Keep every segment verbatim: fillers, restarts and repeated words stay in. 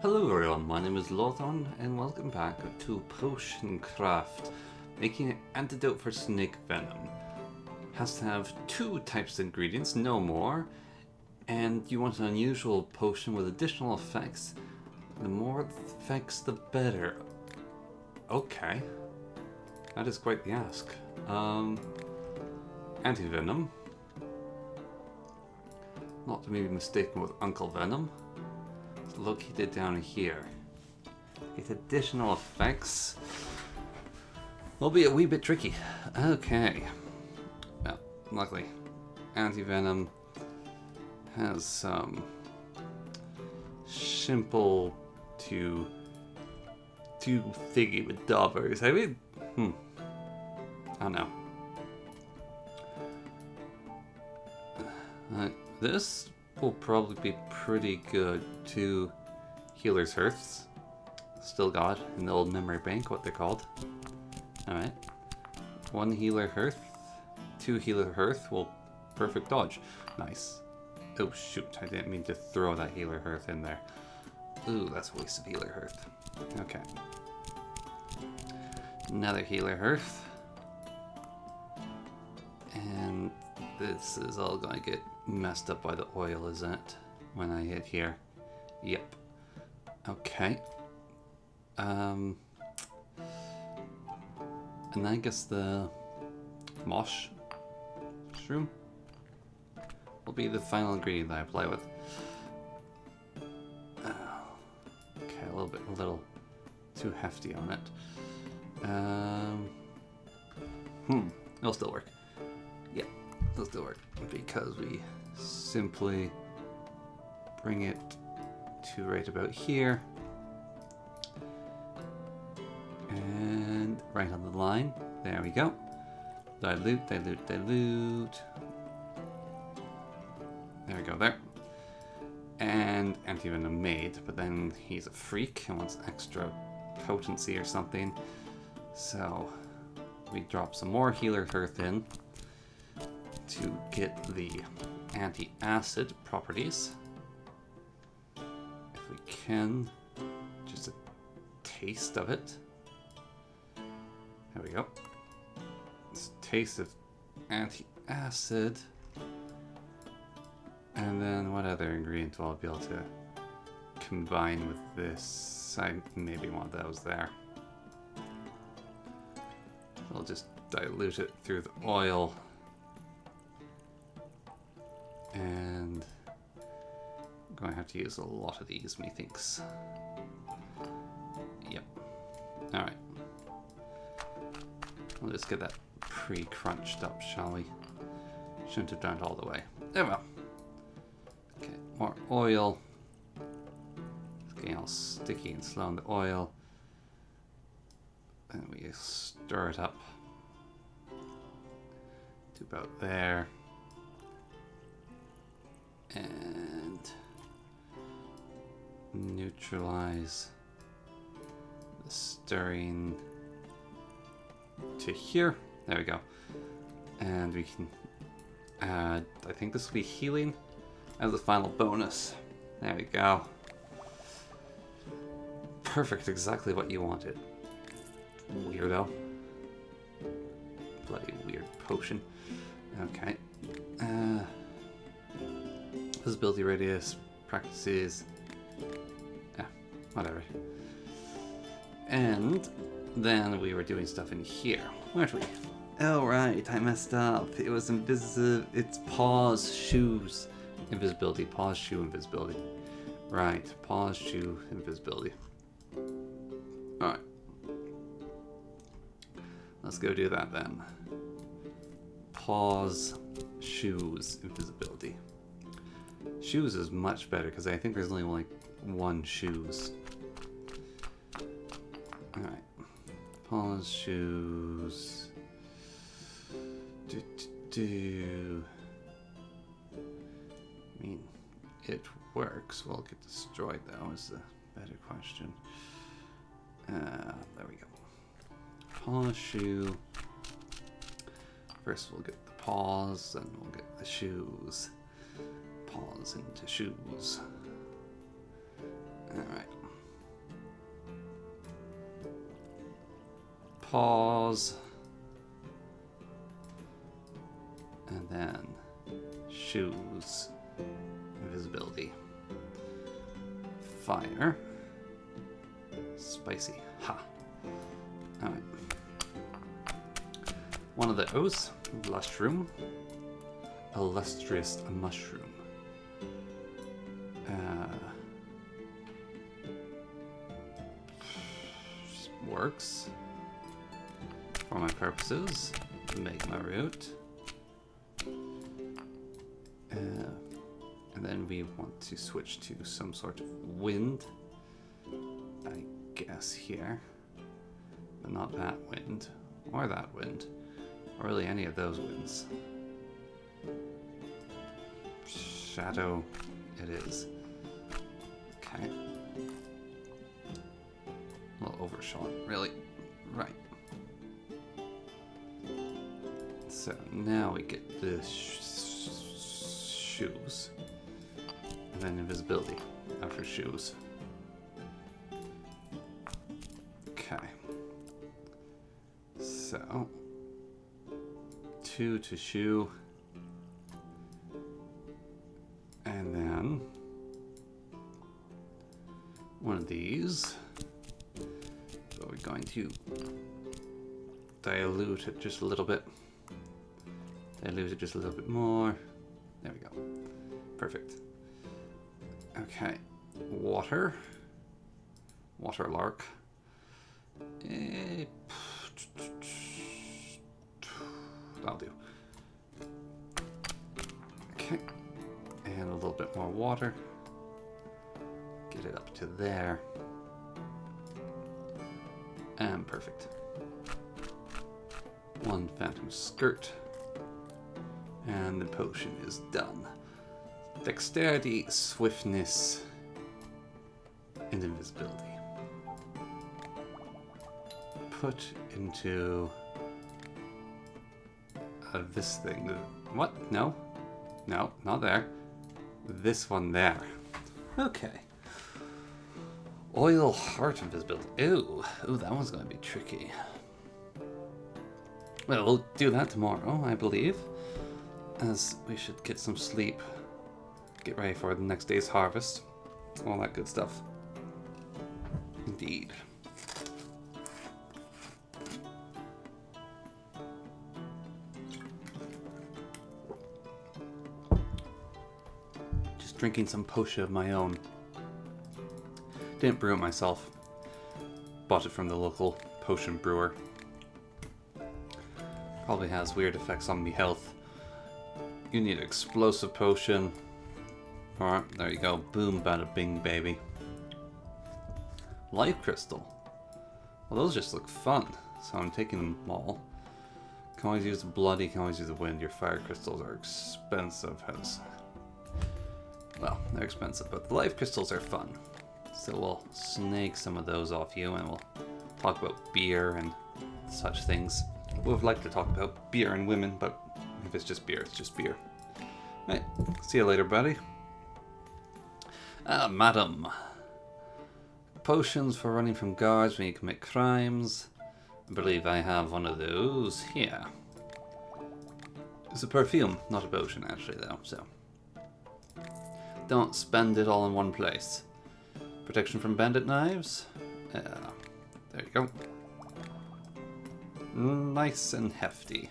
Hello everyone, my name is Lorthorn and welcome back to Potion Craft, making an antidote for snake venom. Has to have two types of ingredients, no more, and you want an unusual potion with additional effects. The more effects the better. Okay, that is quite the ask. Um, anti-venom, not to be mistaken with Uncle Venom. Located down here. Its additional effects will be a wee bit tricky. Okay. Well, luckily, anti-venom has some simple to do thingy with dabbers. I mean, hmm. I don't know. Like this will probably be pretty good to healer's hearths. Still got in the old memory bank what they're called. Alright. One healer hearth, two healer hearth will perfect dodge. Nice. Oh shoot, I didn't mean to throw that healer hearth in there. Ooh, that's a waste of healer hearth. Okay. Another healer hearth. And this is all gonna get messed up by the oil, isn't it? When I hit here. Yep. Okay. Um, and I guess the mosh shroom will be the final ingredient that I play with. Oh, okay, a little bit, a little too hefty on it. Um, hmm, it'll still work. Yeah, it'll still work because we simply bring it to right about here and right on the line. There we go. Dilute, dilute, dilute. There we go there. And anti-venom made, but then he's a freak and wants extra potency or something. So we drop some more healer hearth in to get the anti-acid properties. If we can, just a taste of it. There we go. It's a taste of anti-acid. And then what other ingredient will I be able to combine with this? I maybe want those there. I'll just dilute it through the oil. And I'm going to have to use a lot of these, methinks. Yep. Alright. We'll just get that pre-crunched up, shall we? Shouldn't have done it all the way. There we go. Okay, more oil. It's getting all sticky and slow in the oil. And we stir it up to about there. And neutralize the stirring to here. There we go. And we can add, I think this will be healing as a final bonus. There we go. Perfect, exactly what you wanted. Weirdo. Bloody weird potion. Okay. Uh... Visibility radius, practices, yeah, whatever. And then we were doing stuff in here, weren't we? Oh right, I messed up. It was invisible, it's paws, shoes, invisibility, paws, shoe, invisibility. Right, paws, shoe, invisibility. Alright. Let's go do that then. Paws, shoes, invisibility. Shoes is much better because I think there's only like one shoes. Alright. Pause shoes. Do, do, do. I mean, it works. Will it get destroyed though is the better question. Uh, there we go. Pause shoe. First we'll get the paws, then we'll get the shoes. Paws into shoes. All right. pause. And then shoes, invisibility, fire, spicy, ha. All right. One of those, mushroom, illustrious mushroom. Uh, works for my purposes. Make my route. Uh, and then we want to switch to some sort of wind, I guess, here. But not that wind, or that wind, or really any of those winds. Shadow it is. Okay. A little overshot, really. Right. So now we get the sh shoes, and then invisibility after shoes. Okay. So, two to shoe, and then one of these. So we're going to dilute it just a little bit. Dilute it just a little bit more. There we go. Perfect. Okay. Water. Water lark. Eh, that'll do. Okay. And a little bit more water. Get it up to there. And perfect. One phantom skirt. And the potion is done. Dexterity, swiftness, and invisibility. Put into uh, this thing. What? No. No, not there. This one there. Okay. Oil heart invisibility. Ooh. Ooh, that one's going to be tricky. Well, we'll do that tomorrow, I believe. As we should get some sleep, get ready for the next day's harvest, all that good stuff. Indeed. Just drinking some potion of my own. Didn't brew it myself. Bought it from the local potion brewer. Probably has weird effects on me health. You need explosive potion. Alright, there you go. Boom, bada bing, baby. Life crystal. Well, those just look fun, so I'm taking them all. Can always use the blood, you can always use the wind. Your fire crystals are expensive. Hence. Well, they're expensive, but the life crystals are fun. So we'll snag some of those off you, and we'll talk about beer and such things. We would like to talk about beer and women, but if it's just beer, it's just beer. Right, see you later, buddy. Ah, madam. Potions for running from guards when you commit crimes. I believe I have one of those here. It's a perfume, not a potion, actually, though, so. Don't spend it all in one place. Protection from bandit knives. Uh, there you go. Nice and hefty.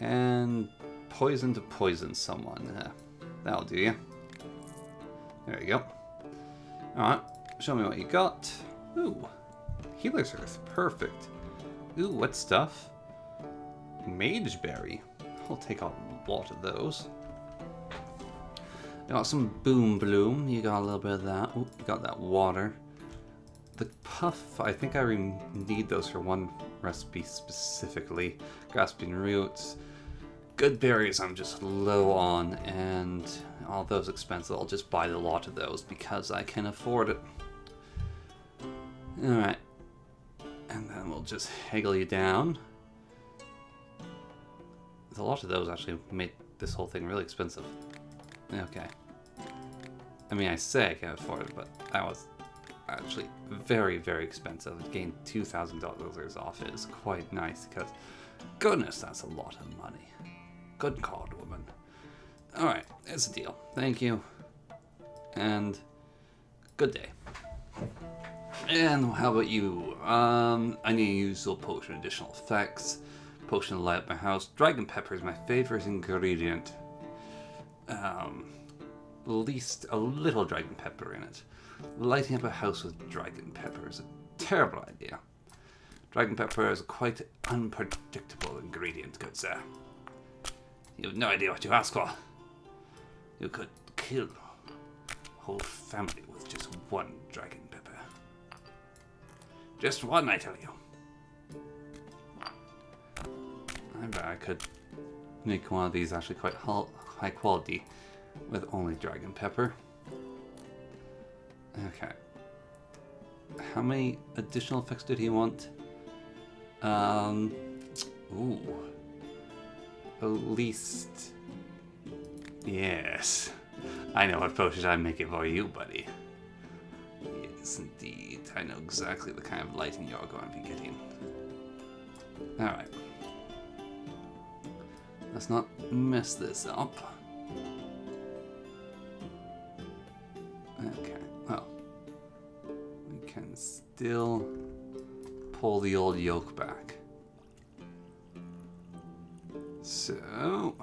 And poison to poison someone. Uh, that'll do you. There you go. Alright, show me what you got. Ooh, healer's earth, perfect. Ooh, what stuff? Mageberry. I'll take a lot of those. Got some boom bloom. You got a little bit of that. Ooh, you got that water. The puff, I think I need those for one recipe specifically. Grasping roots. Good berries I'm just low on, and all those expensive, I'll just buy a lot of those because I can afford it. Alright. And then we'll just haggle you down. A lot of those actually made this whole thing really expensive. Okay. I mean, I say I can afford it, but that was actually very, very expensive. It gained two thousand dollars off. It is quite nice because, goodness, that's a lot of money. Good call, woman. Alright, it's a deal. Thank you. And good day. And how about you? Um, I need to use the potion additional effects. Potion to light up my house. Dragon pepper is my favorite ingredient. Um, at least a little dragon pepper in it. Lighting up a house with dragon pepper is a terrible idea. Dragon pepper is a quite unpredictable ingredient, good sir. You have no idea what you ask for. You could kill a whole family with just one dragon pepper. Just one, I tell you. I bet I could make one of these actually quite high quality with only dragon pepper. Okay. How many additional effects did he want? Um, ooh. At least... Yes. I know what potion I make it for you, buddy. Yes, indeed. I know exactly the kind of lighting you're going to be getting. Alright. Let's not mess this up. Okay, well. We can still pull the old yoke back. So,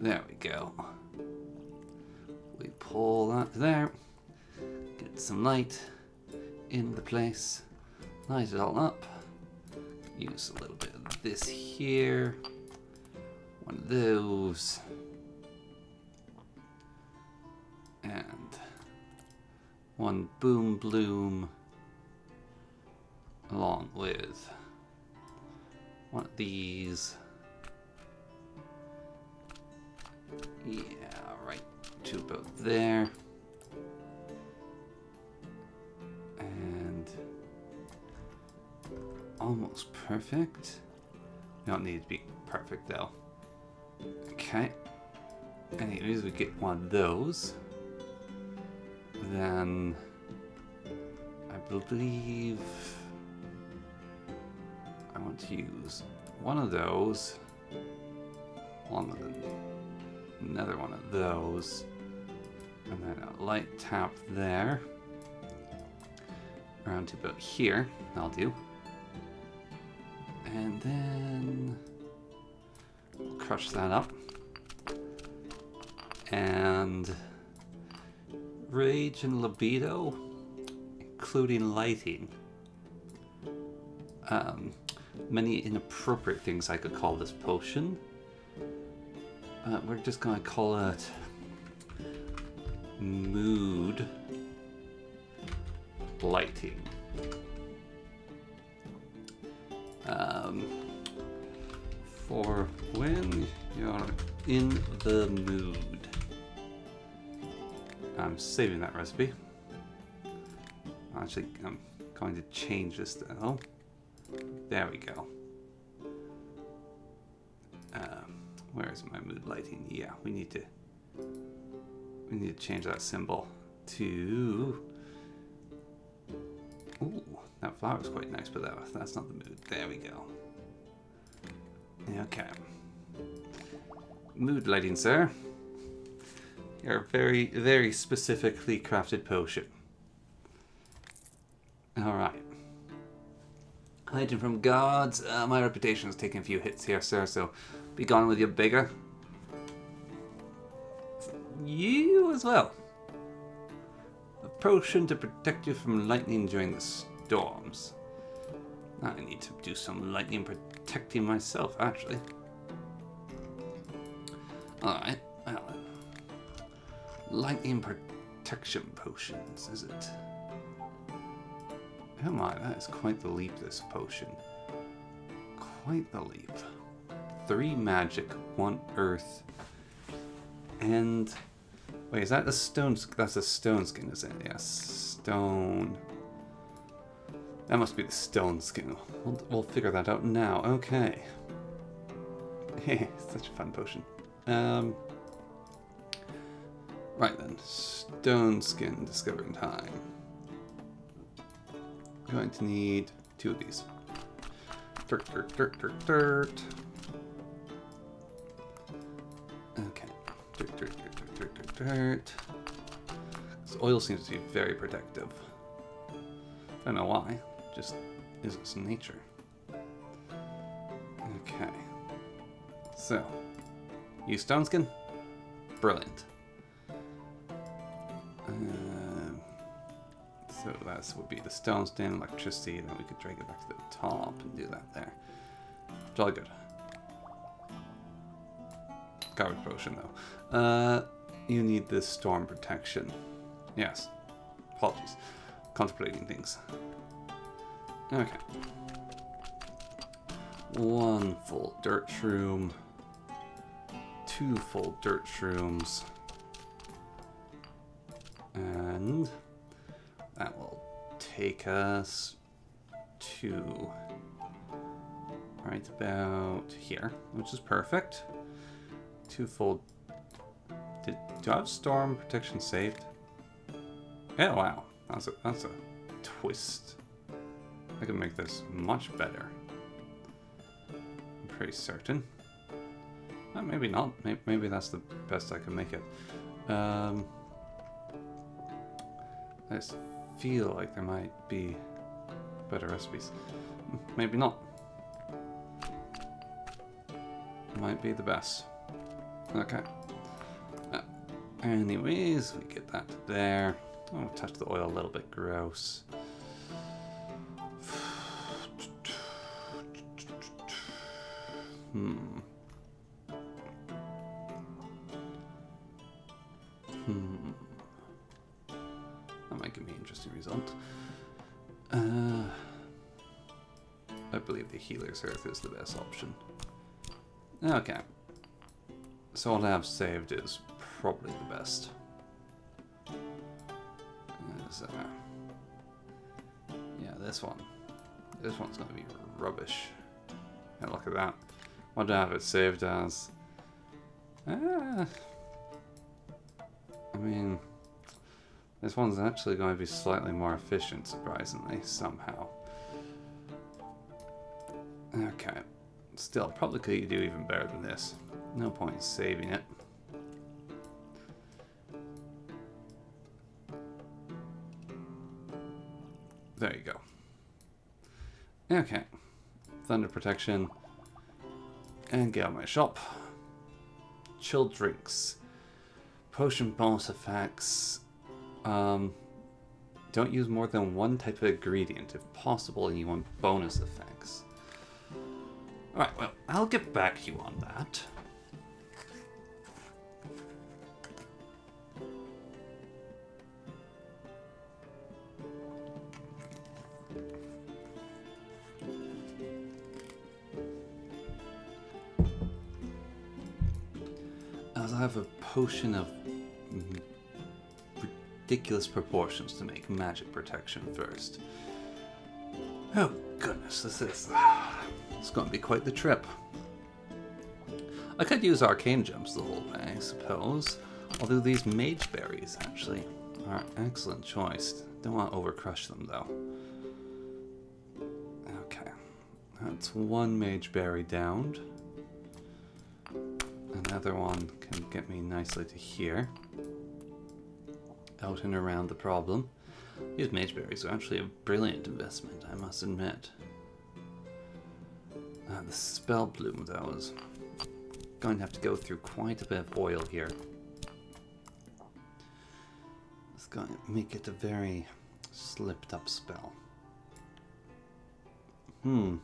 there we go. We pull that there, get some light in the place, light it all up, use a little bit of this here, one of those, and one boom bloom along with one of these. Yeah, right to about there. And almost perfect. We don't need to be perfect though. Okay. Anyways, we get one of those. Then I believe I want to use one of those along with another one of those, and then a light tap there around to about here, that'll do, and then we'll crush that up and rage and libido including lighting. Um, many inappropriate things I could call this potion, but we're just gonna call it mood lighting. Um, for when you're in the mood. I'm saving that recipe. Actually, I'm going to change this though. There we go. Um, where is my mood lighting? Yeah, we need to we need to change that symbol to. Ooh, that flower is quite nice, but that, that's not the mood. There we go. Okay. Mood lighting, sir. You're very, very specifically crafted potion. All right. Hiding from gods. Uh, my reputation is taking a few hits here, sir, so be gone with your beggar. You as well. A potion to protect you from lightning during the storms. I need to do some lightning protecting myself, actually. All right. Well, lightning protection potions, is it? Oh my, that is quite the leap, this potion. Quite the leap. Three magic, one earth, and... Wait, is that the stone... That's a stone skin, isn't it? Yes, stone... That must be the stone skin. We'll, we'll figure that out now. Okay. Hey, such a fun potion. Um... Right then, stone skin discovering time. I'm going to need two of these. Dirt, dirt, dirt, dirt, dirt. Okay. Dirt, dirt, dirt, dirt, dirt, dirt, dirt. This oil seems to be very protective. I don't know why. It just isn't in nature. Okay. So, use stone skin. Brilliant. Um, so that would be the stone skin, electricity, and then we could drag it back to the top and do that there. Jolly good. Garbage potion though. Uh, you need this storm protection. Yes. Apologies. Contemplating things. Okay. One full dirt shroom. Two full dirt shrooms. And that will take us to right about here, which is perfect. Two full. Did, do I have storm protection saved? Oh wow, that's a, that's a twist. I can make this much better. I'm pretty certain. Well, maybe not. Maybe, maybe that's the best I can make it. Um, I just feel like there might be better recipes. Maybe not. Might be the best. Okay. Uh, anyways, we get that there. Oh, touch the oil a little bit. Gross. Hmm. Hmm. That might give me an interesting result. Uh, I believe the healer's earth is the best option. Okay. So what I have saved is probably the best. Is, uh, yeah, this one. This one's going to be rubbish. Yeah, look at that. What do I have it saved as? Ah, I mean, this one's actually going to be slightly more efficient, surprisingly, somehow. Okay. Still, probably could do even better than this. No point in saving it. There you go. Okay. Thunder protection. And get out of my shop. Chilled drinks. Potion bonus effects. Um, don't use more than one type of ingredient. If possible, and you want bonus effects. Alright, well, I'll get back to you on that. As I have a potion of ridiculous proportions to make magic protection first. Oh goodness, this is... It's going to be quite the trip. I could use arcane gems the whole way, I suppose. Although these mage berries, actually, are an excellent choice. Don't want to overcrush them, though. Okay. That's one mage berry downed. Another one can get me nicely to here. Out and around the problem. These mage berries are actually a brilliant investment, I must admit. Uh, the spell bloom, though, is going to have to go through quite a bit of oil here. It's going to make it a very slipped up spell. Hmm.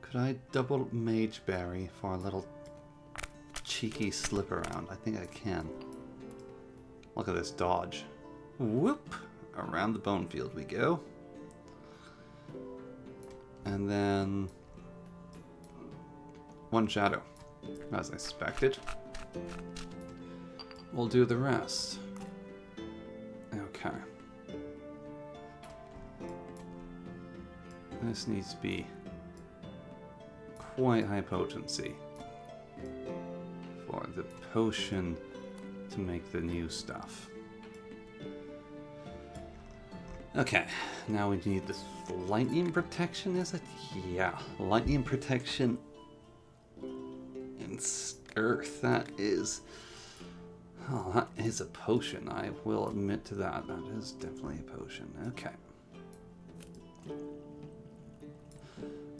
Could I double mage berry for a little cheeky slip around? I think I can. Look at this dodge. Whoop! Around the bone field we go. And then one shadow, as I expected. We'll do the rest. Okay. This needs to be quite high potency for the potion to make the new stuff. Okay, now we need this lightning protection, is it? Yeah, lightning protection and earth, that is... Oh, that is a potion, I will admit to that. That is definitely a potion, okay.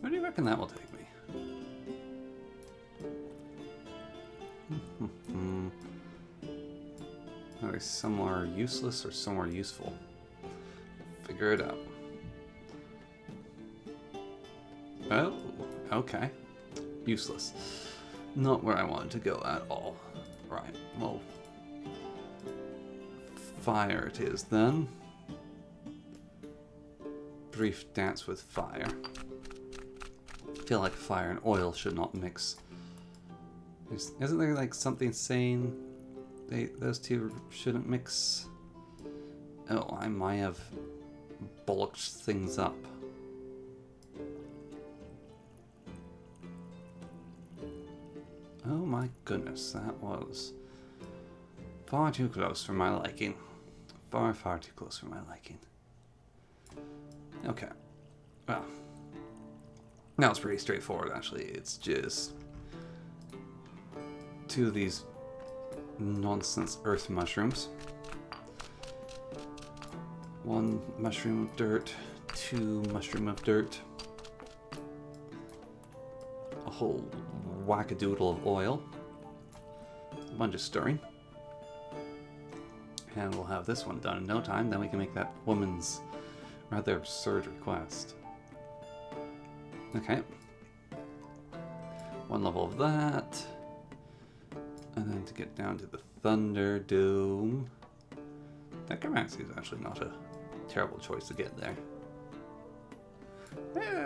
Where do you reckon that will take me? Okay, somewhere useless or somewhere useful. Figure it out. Oh, okay. Useless. Not where I wanted to go at all. Right, well... Fire it is then. Brief dance with fire. I feel like fire and oil should not mix. Isn't there like something saying they, those two shouldn't mix? Oh, I might have bollocks things up. Oh my goodness, that was far too close for my liking. Far, far too close for my liking. Okay. Well. That was pretty straightforward, actually. It's just... two of these nonsense earth mushrooms. One mushroom of dirt, two mushroom of dirt, a whole wackadoodle of oil, a bunch of stirring, and we'll have this one done in no time. Then we can make that woman's rather absurd request. Okay. One level of that, and then to get down to the Thunder Dome. Necromancy is actually not a terrible choice to get there.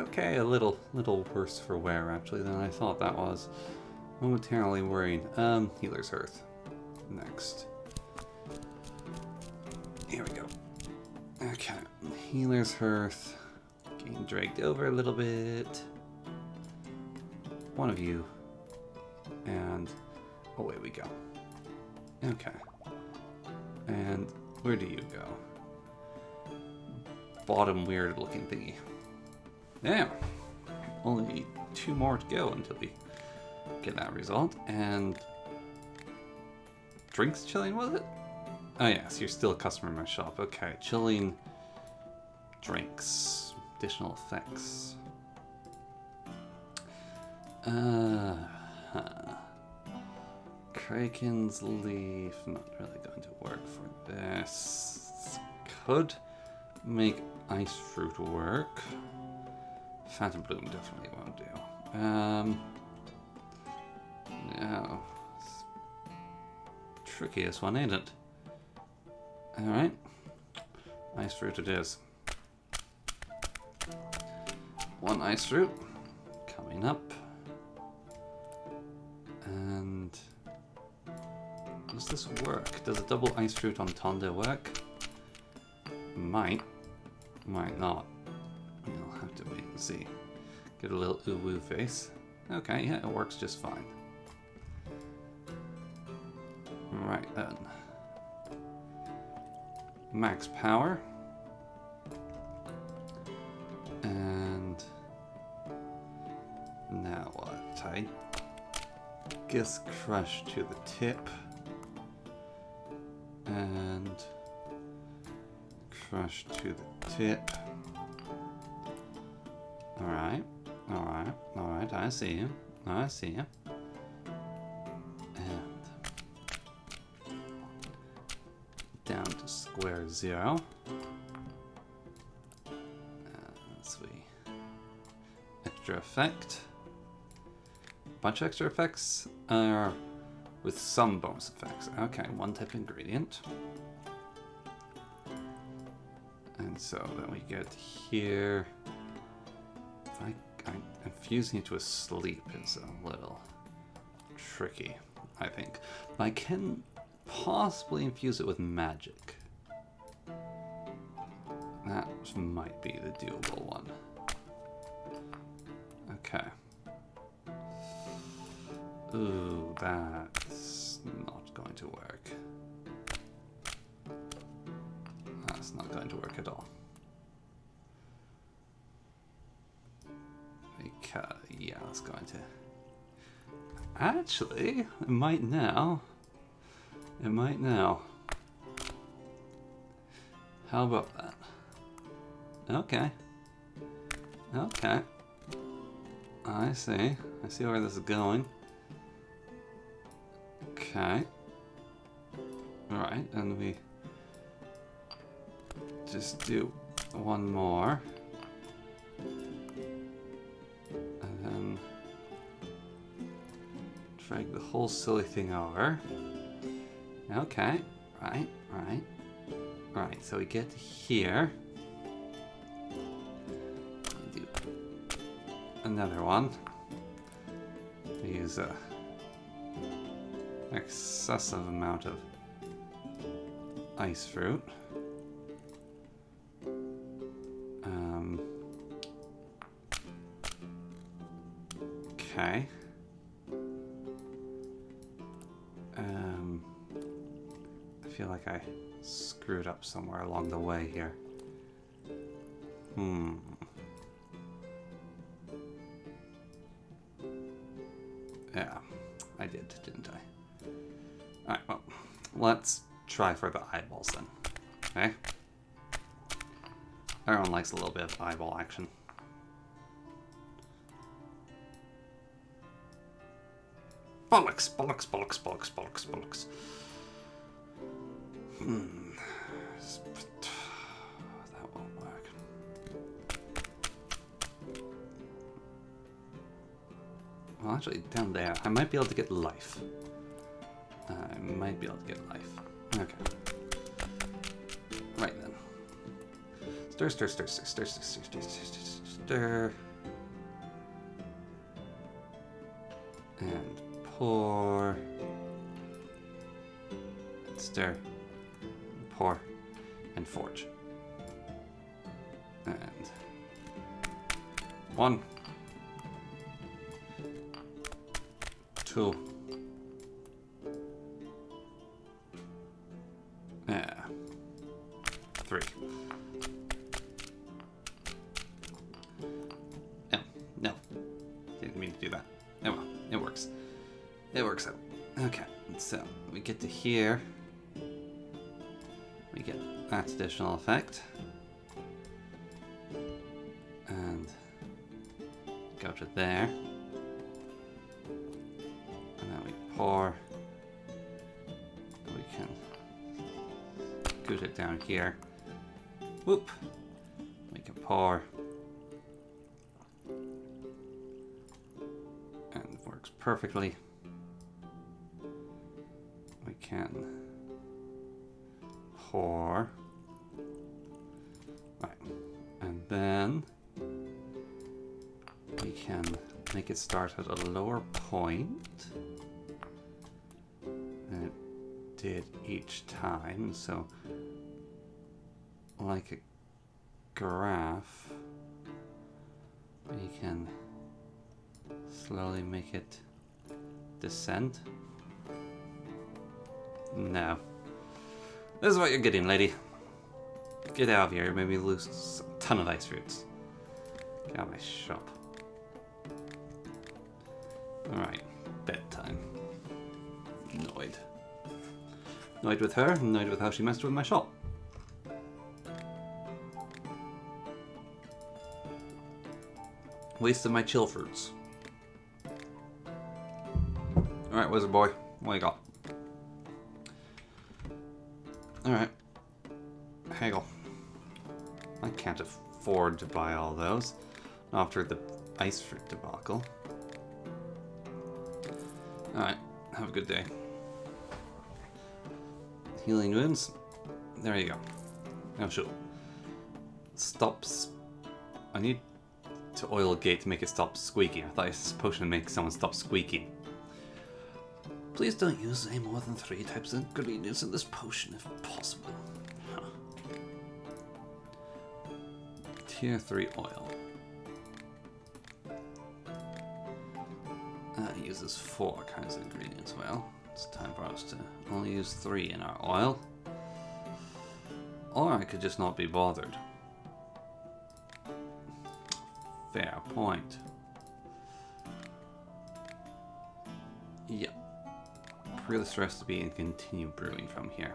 Okay, a little little worse for wear actually than I thought that was. Momentarily worried. Um, Healer's Hearth. Next. Here we go. Okay, Healer's Hearth. Getting dragged over a little bit. One of you. And away we go. Okay. And where do you go? Bottom weird looking thingy. Now, only two more to go until we get that result. And drinks chilling, was it? Oh yes, you're still a customer in my shop. Okay, chilling drinks, additional effects. Uh, huh. Kraken's Leaf, not really going to work for this. Could make Ice Fruit work. Phantom Bloom definitely won't do. Um, no. It's tricky, this one, ain't it? Alright. Ice Fruit it is. One Ice Fruit coming up. And... does this work? Does a double Ice Fruit on Tonda work? Might. Might not. We'll have to wait and see. Get a little uwu face. Okay, yeah, it works just fine. Right then. Max power. And... now what? I guess crush to the tip. And crush to the tip. Alright, alright, alright, I see you. I see you. And down to square zero. And sweet. Extra effect. Bunch of extra effects are with some bonus effects. Okay, one type ingredient. And so then we get here. I, I, infusing it to a sleep is a little tricky, I think. But I can possibly infuse it with magic. That might be the doable one. Okay. Ooh, that's not going to work. That's not going to work at all. Okay, yeah, that's going to... Actually, it might now. It might now. How about that? Okay. Okay. I see. I see where this is going. Okay. Alright, and we just do one more. And then drag the whole silly thing over. Okay. Right, right. Right, so we get to here. Do another one. We use a excessive amount of ice fruit. Um, okay. Um, I feel like I screwed up somewhere along the way here. Hmm. Yeah, I did, didn't I? Alright, well, let's try for the eyeballs then. Okay? Everyone likes a little bit of eyeball action. Bollocks, bollocks, bollocks, bollocks, bollocks, bollocks. Hmm. That won't work. Well, actually, down there, I might be able to get life. I might be able to get life. Okay. Right then. Stir, stir, stir, stir, stir, stir, stir, stir, stir, stir. And pour. And stir. Pour and forge. And one, two. Yeah. Three. No, no. Didn't mean to do that. Oh well, it works. It works out. Okay, so we get to here. We get that additional effect. And go to there. And then we pour. And we can scoot it down here. Whoop! We can pour. And it works perfectly. We can pour. Right. And then we can make it start at a lower point than it did each time. So like a graph, we can slowly make it descend. No. This is what you're getting, lady. Get out of here. You made me lose a ton of ice fruits. Get out of my shop. Alright. Bedtime. Annoyed. Annoyed with her. Annoyed with how she messed with my shop. Wasted my chill fruits. Alright, wizard boy. What do you got? Alright. Haggle. I can't afford to buy all those. After the ice fruit debacle. Alright. Have a good day. Healing wounds. There you go. Now shoot. Stops. I need to oil a gate to make it stop squeaking. I thought it was a potion to make someone stop squeaking. Please don't use any more than three types of ingredients in this potion if possible. Huh. Tier three oil. That uses four kinds of ingredients. Well, it's time for us to only use three in our oil. Or I could just not be bothered. Fair point. Yeah. Really stressed to be and continue brewing from here.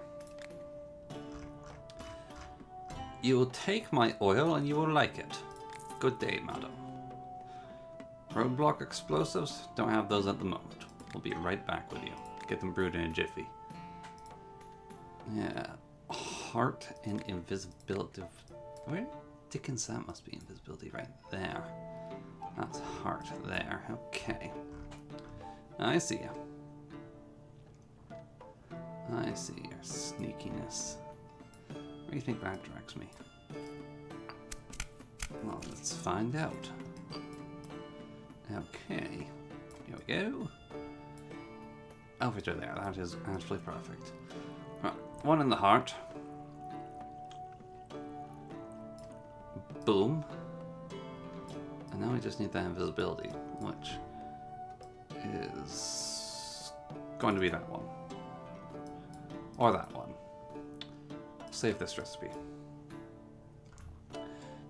You will take my oil and you will like it. Good day, madam. Roadblock explosives? Don't have those at the moment. We'll be right back with you. Get them brewed in a jiffy. Yeah. Heart and invisibility. Where dickens that must be invisibility right there. That's heart there. Okay. I see you. I see your sneakiness. Where do you think that directs me? Well, let's find out. Okay. Here we go. Over there. That is actually perfect. Right. One in the heart. Boom. And now we just need that invisibility, which is going to be that one. Or that one. Save this recipe.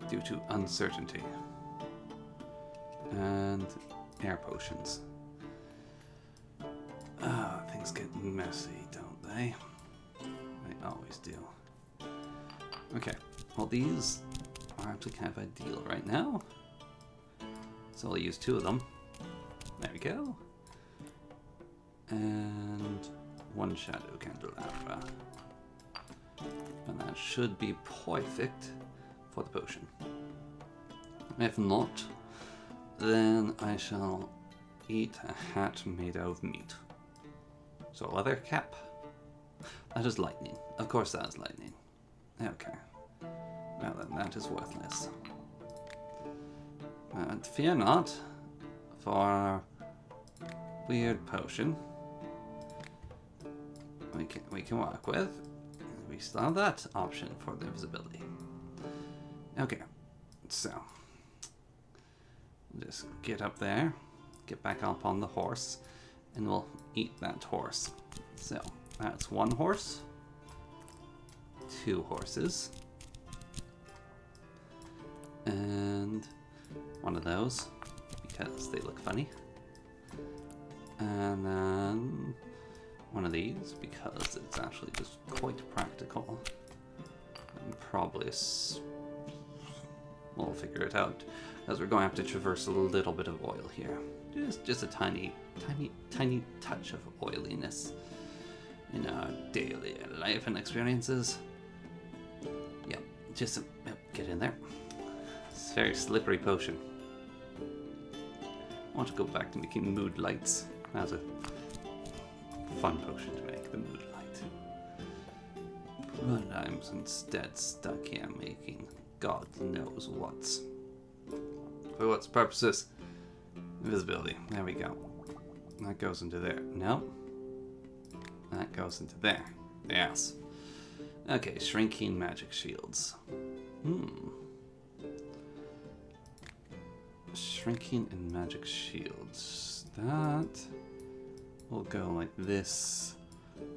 Due to uncertainty. And air potions. Ah, oh, things get messy, don't they? They always do. Okay, well these are actually kind of ideal right now. So I'll use two of them. There we go. And one shadow candelabra. And that should be perfect for the potion. If not, then I shall eat a hat made out of meat. So leather cap. That is lightning. Of course that is lightning. Okay. Well then, that is worthless. And fear not for our weird potion. We can, we can work with. We still have that option for the invisibility. Okay, so just get up there, get back up on the horse, and we'll eat that horse. So that's one horse, two horses, and one of those because they look funny, and then one of these because it's actually just quite practical. And probably we'll figure it out as we're going to have to traverse a little bit of oil here. Just just a tiny, tiny, tiny touch of oiliness in our daily life and experiences. Yep, just yep, get in there. It's a very slippery potion. I want to go back to making mood lights as a fun potion to make, the mood light. But I'm instead stuck here making God knows what's. For what's purposes? Invisibility. There we go. That goes into there. No. That goes into there. Yes. Okay, shrinking magic shields. Hmm. Shrinking and magic shields. That we'll go like this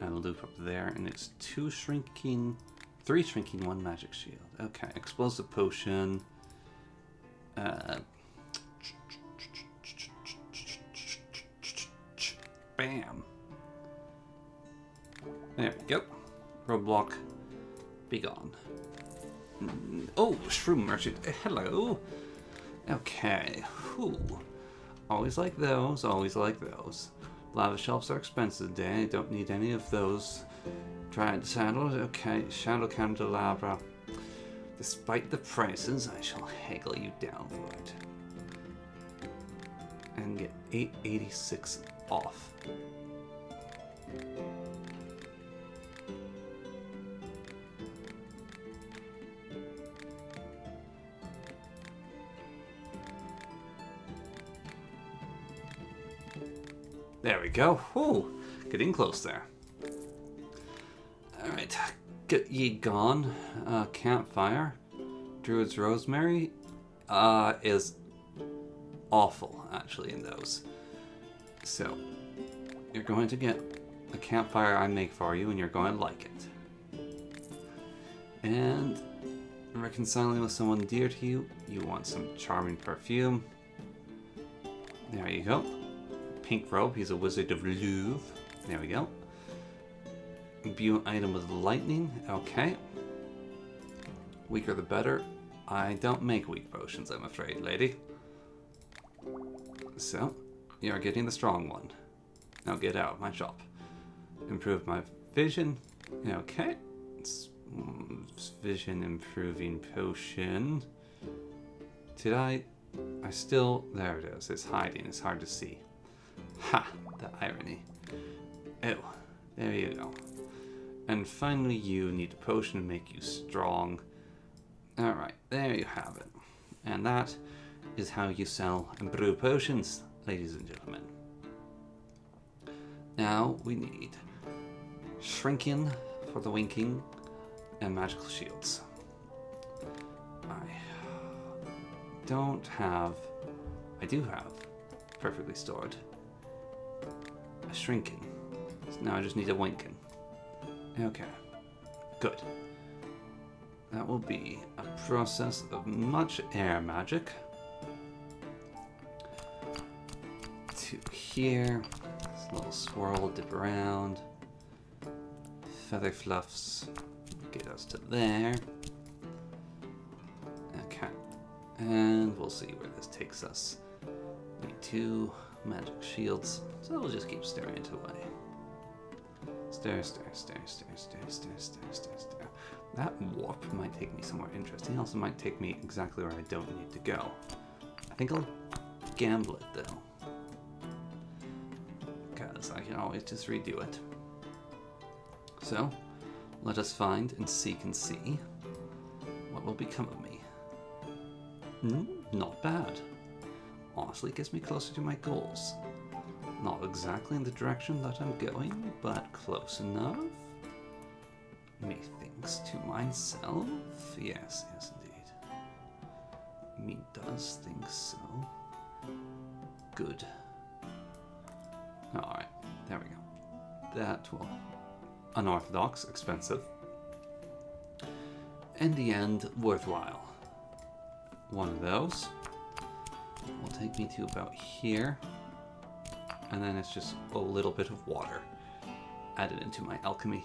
and loop up there, and it's two shrinking, three shrinking, one magic shield. Okay, explosive potion. Uh, bam. There we go. Roadblock, be gone. Oh, shroom merchant. Hello. Okay. Whew. Always like those. Always like those. Lava shelves are expensive today. I don't need any of those. Dried sandals, okay. Shadow candelabra. Despite the prices, I shall haggle you down for it. And get eight eighty-six off. There we go. Ooh, getting close there. Alright, get ye gone. Uh, campfire. Druid's Rosemary uh, is awful, actually, in those. So, you're going to get a campfire I make for you, and you're going to like it. And reconciling with someone dear to you, you want some charming perfume. There you go. Pink robe, he's a wizard of Louvre. There we go. Imbue item with lightning, okay. Weaker the better. I don't make weak potions, I'm afraid, lady. So, you're getting the strong one. Now get out of my shop. Improve my vision, okay. It's vision improving potion. Did I, I still, there it is, it's hiding, it's hard to see. Ha, the irony. Oh, there you go. And finally you need a potion to make you strong. Alright, there you have it. And that is how you sell and brew potions, ladies and gentlemen. Now we need shrinking for the winking and magical shields. I don't have, I do have perfectly stored a shrinking. So now I just need a winking. Okay, good. That will be a process of much air magic. To here, this little swirl, dip around. Feather fluffs get us to there. Okay, and we'll see where this takes us. Need two magic shields, so we'll just keep staring it away. Stare, stare, stare, stare, stare, stare, stare, stare, stare. That warp might take me somewhere interesting. It also might take me exactly where I don't need to go. I think I'll gamble it though, because I can always just redo it. So, let us find and seek and see what will become of me. Mm, not bad. Honestly, it gets me closer to my goals. Not exactly in the direction that I'm going, but close enough. Methinks to myself. Yes, yes indeed. Me does think so. Good. Alright, there we go. That will... Unorthodox, expensive. In the end, worthwhile. One of those will take me to about here. And then it's just a little bit of water added into my alchemy,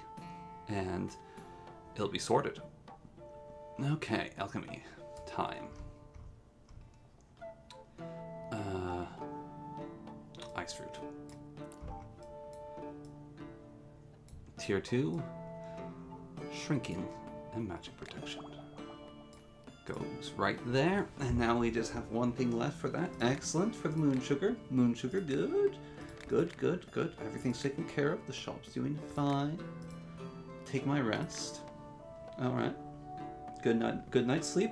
and it'll be sorted. Okay, alchemy time. Uh, ice fruit. Tier two, shrinking and magic protection. Goes right there, and now we just have one thing left for that. Excellent, for the moon sugar. Moon sugar, good. Good, good, good. Everything's taken care of. The shop's doing fine. Take my rest. Alright. Good night. Good night's sleep.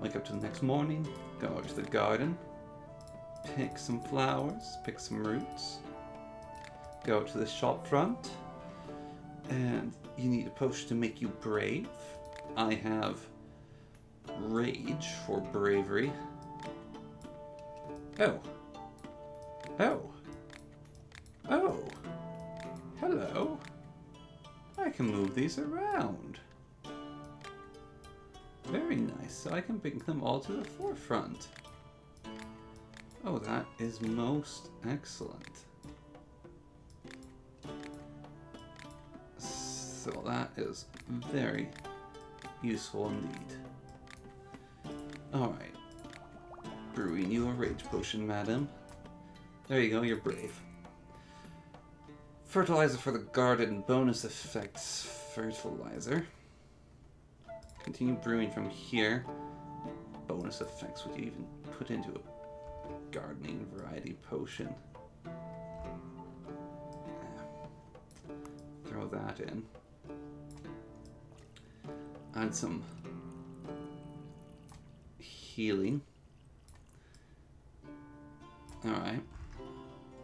Wake up to the next morning. Go out to the garden. Pick some flowers. Pick some roots. Go out to the shop front. And you need a potion to make you brave. I have rage for bravery. Oh. Oh. Oh. Hello. I can move these around. Very nice. So I can bring them all to the forefront. Oh, that is most excellent. So that is very useful indeed. Alright. Brewing you a rage potion, madam. There you go, you're brave. Fertilizer for the garden, bonus effects fertilizer. Continue brewing from here. Bonus effects would you even put into a gardening variety potion? Yeah. Throw that in. Add some healing. Alright.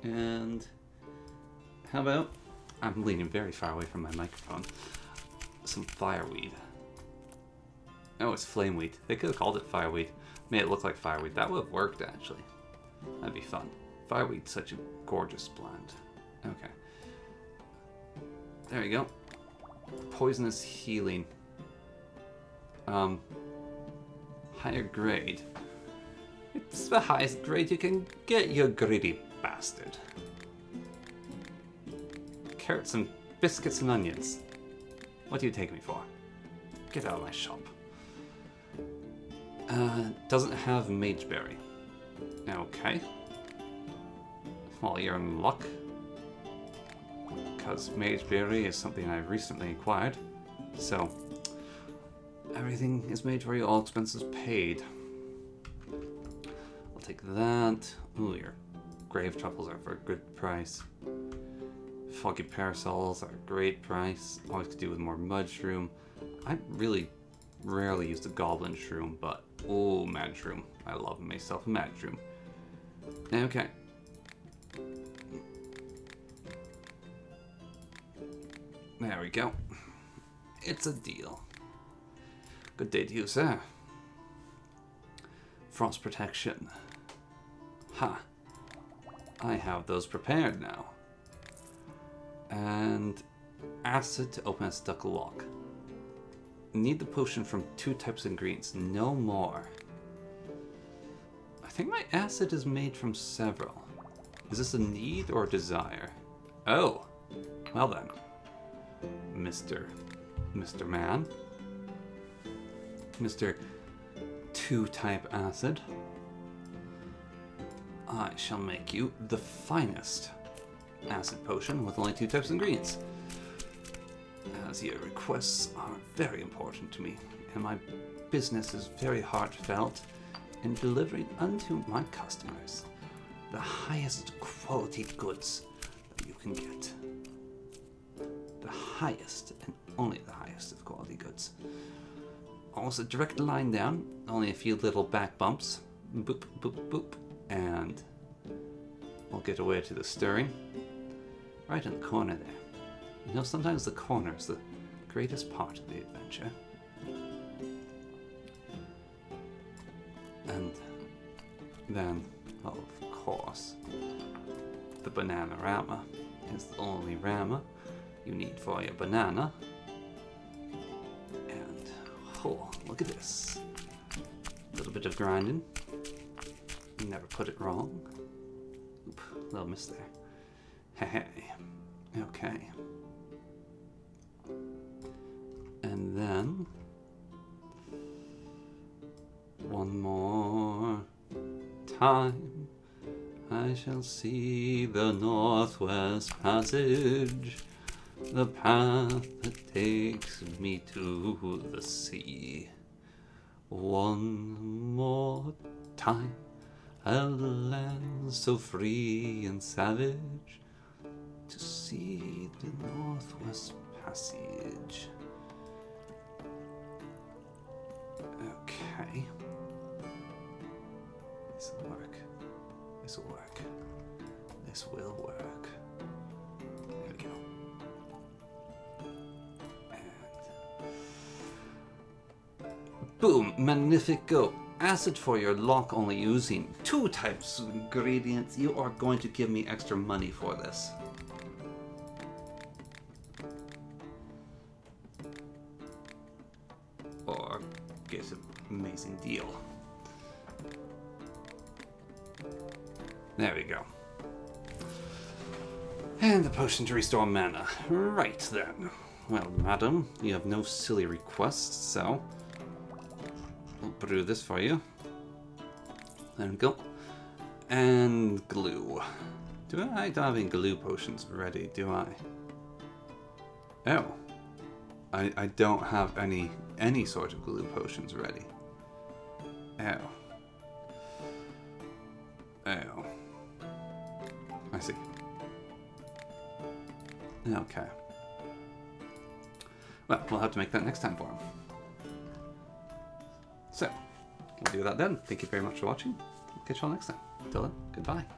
And how about, I'm leaning very far away from my microphone, some fireweed. Oh, it's flameweed. They could have called it fireweed. Made it look like fireweed. That would have worked, actually. That'd be fun. Fireweed's such a gorgeous plant. Okay. There you go. Poisonous healing. Um, higher grade. It's the highest grade you can get, you greedy bastard. Carrots and biscuits and onions. What do you take me for? Get out of my shop. Uh, doesn't have mageberry. Okay. Well, you're in luck. Because mageberry is something I recently acquired. So, everything is mageberry, all expenses paid. I'll take that. Ooh, your grave truffles are for a good price. Foggy parasols are a great price. Always could do with more mudshroom. I really rarely use the goblin shroom, but oh, madshroom. I love myself a madshroom. Okay. There we go. It's a deal. Good day to you, sir. Frost protection. Ha. I have those prepared now. And acid to open a stuck lock. Need the potion from two types of ingredients, no more. I think my acid is made from several. Is this a need or a desire? Oh, well then, Mister Mister Man, Mister Two Type Acid, I shall make you the finest acid potion with only two types of ingredients, as your requests are very important to me, and my business is very heartfelt in delivering unto my customers the highest quality goods that you can get. The highest, and only the highest of quality goods. Almost a direct line down, only a few little back bumps, boop, boop, boop, and we'll get away to the stirring. Right in the corner there. You know, sometimes the corner is the greatest part of the adventure. And then, well, of course, the banana rama is the only rama you need for your banana. And, oh, look at this. A little bit of grinding. You never put it wrong. Oop, little miss there. Hey, okay. And then one more time I shall see the Northwest Passage, the path that takes me to the sea. One more time, a land so free and savage, to see the Northwest Passage. Okay. This will work. This will work. This will work. There we go. And boom! Magnifico! Acid for your lock, only using two types of ingredients. You are going to give me extra money for this. Or get an amazing deal. There we go. And the potion to restore mana. Right then. Well, madam, you have no silly requests, so brew this for you. There we go. And glue. Do I, I don't have any glue potions ready, do I? Oh. I, I don't have any any sort of glue potions ready. Oh. Oh. I see. Okay. Well, we'll have to make that next time for him. So, we'll do that then. Thank you very much for watching. I'll catch y'all next time. Till then, goodbye.